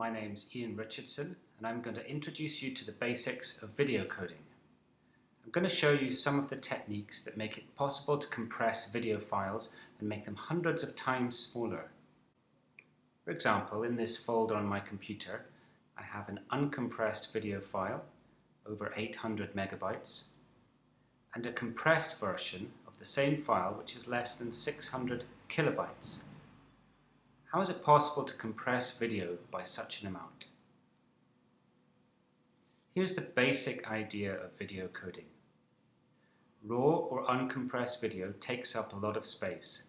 My name's Ian Richardson and I'm going to introduce you to the basics of video coding. I'm going to show you some of the techniques that make it possible to compress video files and make them hundreds of times smaller. For example, in this folder on my computer I have an uncompressed video file over 800 megabytes and a compressed version of the same file which is less than 600 kilobytes. How is it possible to compress video by such an amount? Here's the basic idea of video coding. Raw or uncompressed video takes up a lot of space,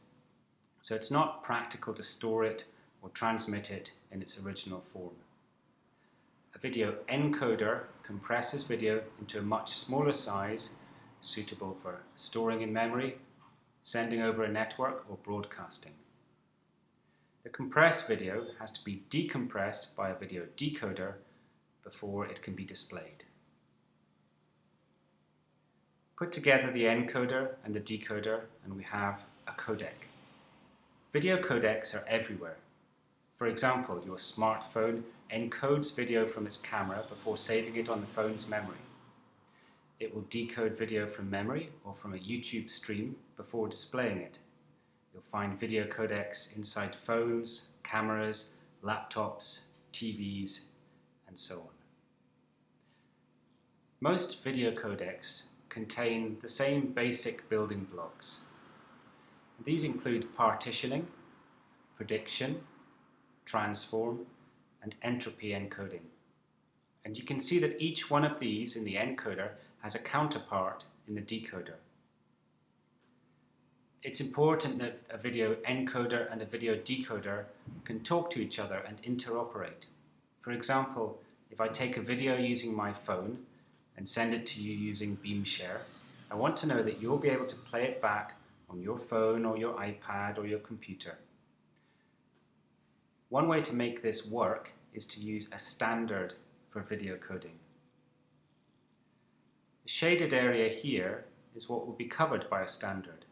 so it's not practical to store it or transmit it in its original form. A video encoder compresses video into a much smaller size, suitable for storing in memory, sending over a network, or broadcasting. The compressed video has to be decompressed by a video decoder before it can be displayed. Put together the encoder and the decoder and we have a codec. Video codecs are everywhere. For example, your smartphone encodes video from its camera before saving it on the phone's memory. It will decode video from memory or from a YouTube stream before displaying it. You'll find video codecs inside phones, cameras, laptops, TVs, and so on. Most video codecs contain the same basic building blocks. These include partitioning, prediction, transform, and entropy encoding. And you can see that each one of these in the encoder has a counterpart in the decoder. It's important that a video encoder and a video decoder can talk to each other and interoperate. For example, if I take a video using my phone and send it to you using BeamShare, I want to know that you'll be able to play it back on your phone or your iPad or your computer. One way to make this work is to use a standard for video coding. The shaded area here is what will be covered by a standard.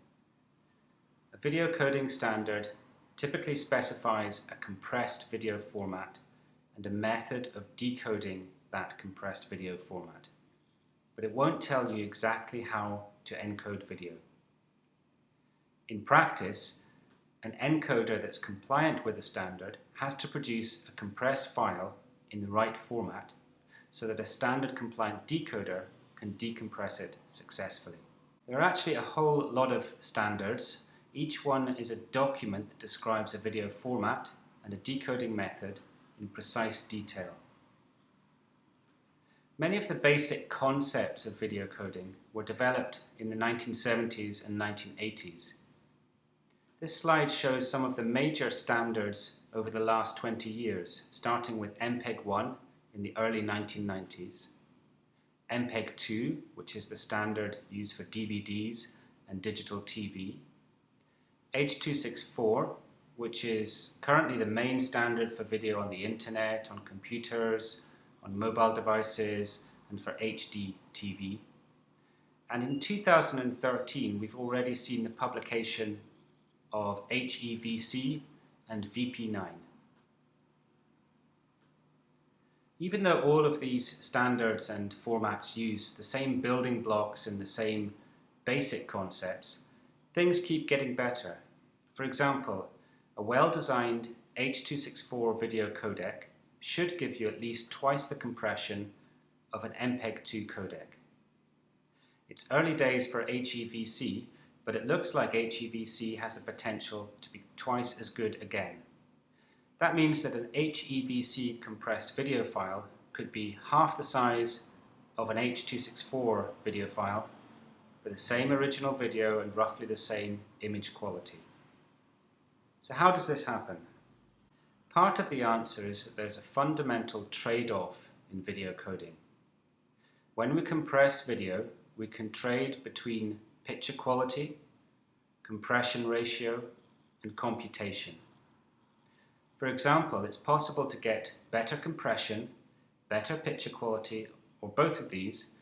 A video coding standard typically specifies a compressed video format and a method of decoding that compressed video format, but it won't tell you exactly how to encode video. In practice, an encoder that's compliant with the standard has to produce a compressed file in the right format so that a standard compliant decoder can decompress it successfully. There are actually a whole lot of standards. Each one is a document that describes a video format and a decoding method in precise detail. Many of the basic concepts of video coding were developed in the 1970s and 1980s. This slide shows some of the major standards over the last 20 years, starting with MPEG-1 in the early 1990s, MPEG-2, which is the standard used for DVDs and digital TV, H.264, which is currently the main standard for video on the internet, on computers, on mobile devices, and for HD TV. And in 2013, we've already seen the publication of HEVC and VP9. Even though all of these standards and formats use the same building blocks and the same basic concepts, things keep getting better. For example, a well-designed H.264 video codec should give you at least twice the compression of an MPEG-2 codec. It's early days for HEVC, but it looks like HEVC has the potential to be twice as good again. That means that an HEVC compressed video file could be half the size of an H.264 video file for the same original video and roughly the same image quality. So how does this happen? Part of the answer is that there's a fundamental trade-off in video coding. When we compress video, we can trade between picture quality, compression ratio, and computation. For example, it's possible to get better compression, better picture quality, or both of these,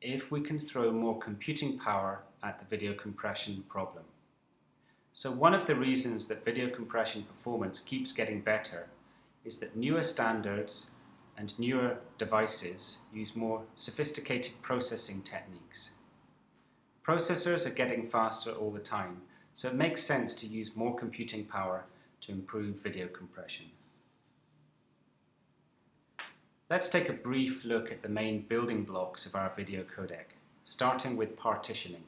if we can throw more computing power at the video compression problem. So one of the reasons that video compression performance keeps getting better is that newer standards and newer devices use more sophisticated processing techniques. Processors are getting faster all the time, so it makes sense to use more computing power to improve video compression. Let's take a brief look at the main building blocks of our video codec, starting with partitioning.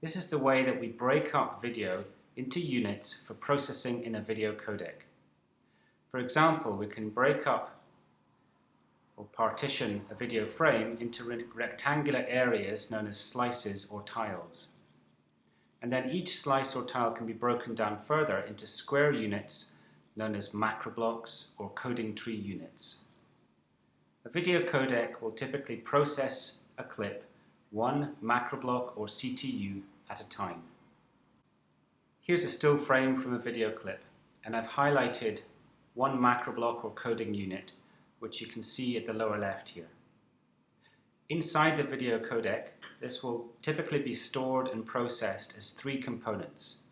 This is the way that we break up video into units for processing in a video codec. For example, we can break up or partition a video frame into rectangular areas known as slices or tiles. And then each slice or tile can be broken down further into square units known as macroblocks or coding tree units. A video codec will typically process a clip one macroblock or CTU at a time. Here's a still frame from a video clip, and I've highlighted one macroblock or coding unit, which you can see at the lower left here. Inside the video codec, this will typically be stored and processed as three components.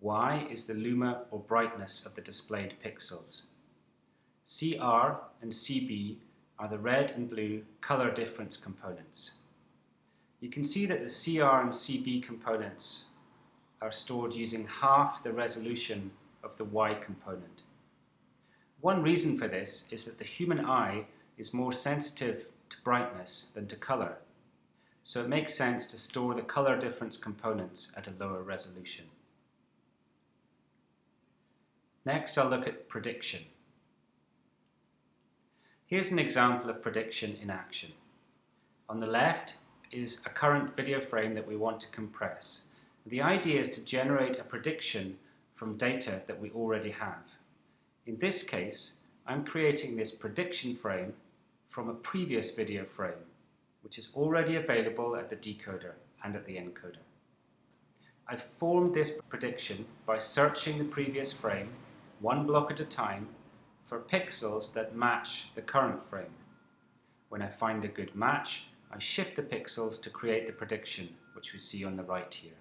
Y is the luma or brightness of the displayed pixels. CR and CB are the red and blue color difference components. You can see that the CR and CB components are stored using half the resolution of the Y component. One reason for this is that the human eye is more sensitive to brightness than to color, so it makes sense to store the color difference components at a lower resolution. Next, I'll look at prediction. Here's an example of prediction in action. On the left is a current video frame that we want to compress. The idea is to generate a prediction from data that we already have. In this case, I'm creating this prediction frame from a previous video frame, which is already available at the decoder and at the encoder. I've formed this prediction by searching the previous frame, one block at a time, for pixels that match the current frame. When I find a good match, I shift the pixels to create the prediction, which we see on the right here.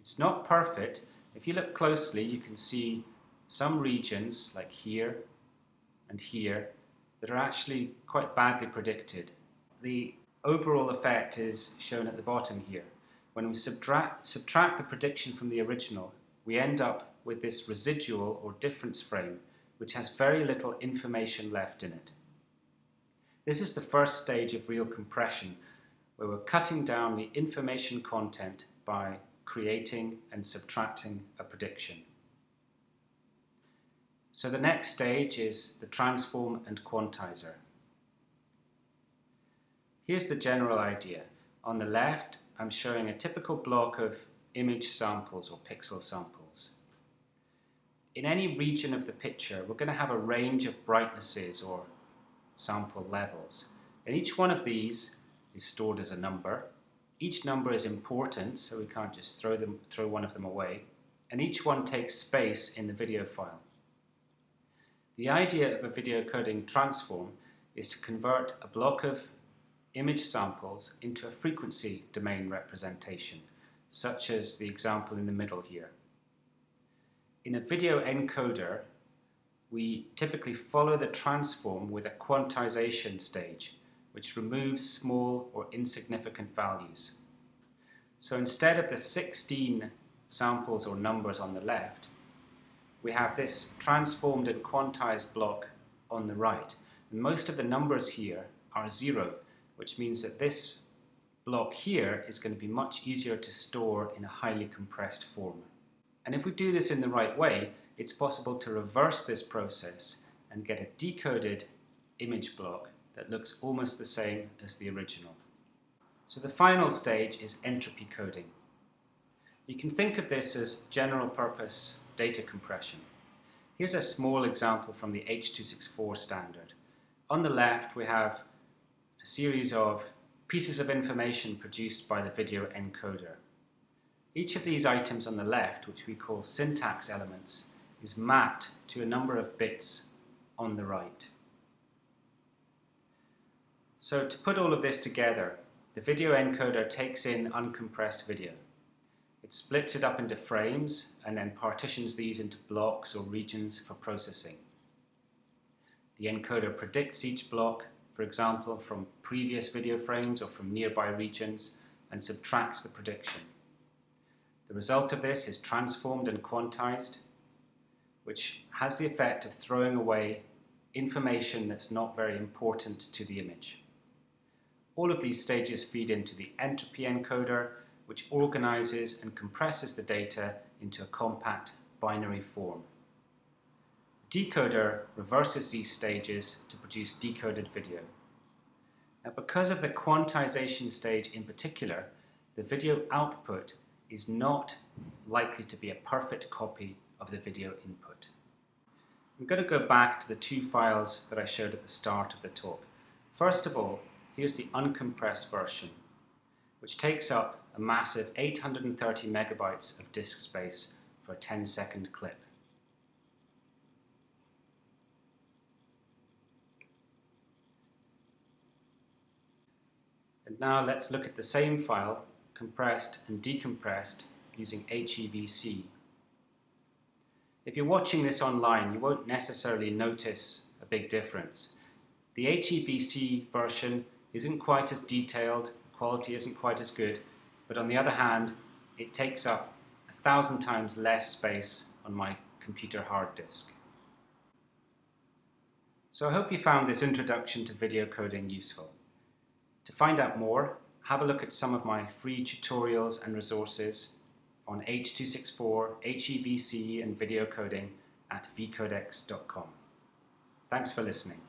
It's not perfect. If you look closely, you can see some regions, like here and here, that are actually quite badly predicted. The overall effect is shown at the bottom here. When we subtract the prediction from the original, we end up with this residual or difference frame, which has very little information left in it. This is the first stage of real compression, where we're cutting down the information content by creating and subtracting a prediction. So the next stage is the transform and quantizer. Here's the general idea. On the left, I'm showing a typical block of image samples or pixel samples. In any region of the picture, we're going to have a range of brightnesses or sample levels, and each one of these is stored as a number. Each number is important, so we can't just throw one of them away, and each one takes space in the video file. The idea of a video coding transform is to convert a block of image samples into a frequency domain representation, such as the example in the middle here. In a video encoder, we typically follow the transform with a quantization stage, which removes small or insignificant values. So instead of the 16 samples or numbers on the left, we have this transformed and quantized block on the right. And most of the numbers here are 0, which means that this block here is going to be much easier to store in a highly compressed form. And if we do this in the right way, it's possible to reverse this process and get a decoded image block that looks almost the same as the original. So the final stage is entropy coding. You can think of this as general purpose data compression. Here's a small example from the H.264 standard. On the left, we have a series of pieces of information produced by the video encoder. Each of these items on the left, which we call syntax elements, is mapped to a number of bits on the right. So to put all of this together, the video encoder takes in uncompressed video. It splits it up into frames and then partitions these into blocks or regions for processing. The encoder predicts each block, for example, from previous video frames or from nearby regions, and subtracts the prediction. The result of this is transformed and quantized, which has the effect of throwing away information that's not very important to the image. All of these stages feed into the entropy encoder, which organizes and compresses the data into a compact binary form. The decoder reverses these stages to produce decoded video. Now, because of the quantization stage in particular, the video output is not likely to be a perfect copy of the video input. I'm going to go back to the two files that I showed at the start of the talk. First of all, here's the uncompressed version, which takes up a massive 830 megabytes of disk space for a 10-second clip. And now let's look at the same file, compressed and decompressed, using HEVC. If you're watching this online, you won't necessarily notice a big difference. The HEVC version isn't quite as detailed, quality isn't quite as good, but on the other hand, it takes up 1,000 times less space on my computer hard disk. So I hope you found this introduction to video coding useful. To find out more, have a look at some of my free tutorials and resources on H.264, HEVC, and video coding at vcodex.com. Thanks for listening.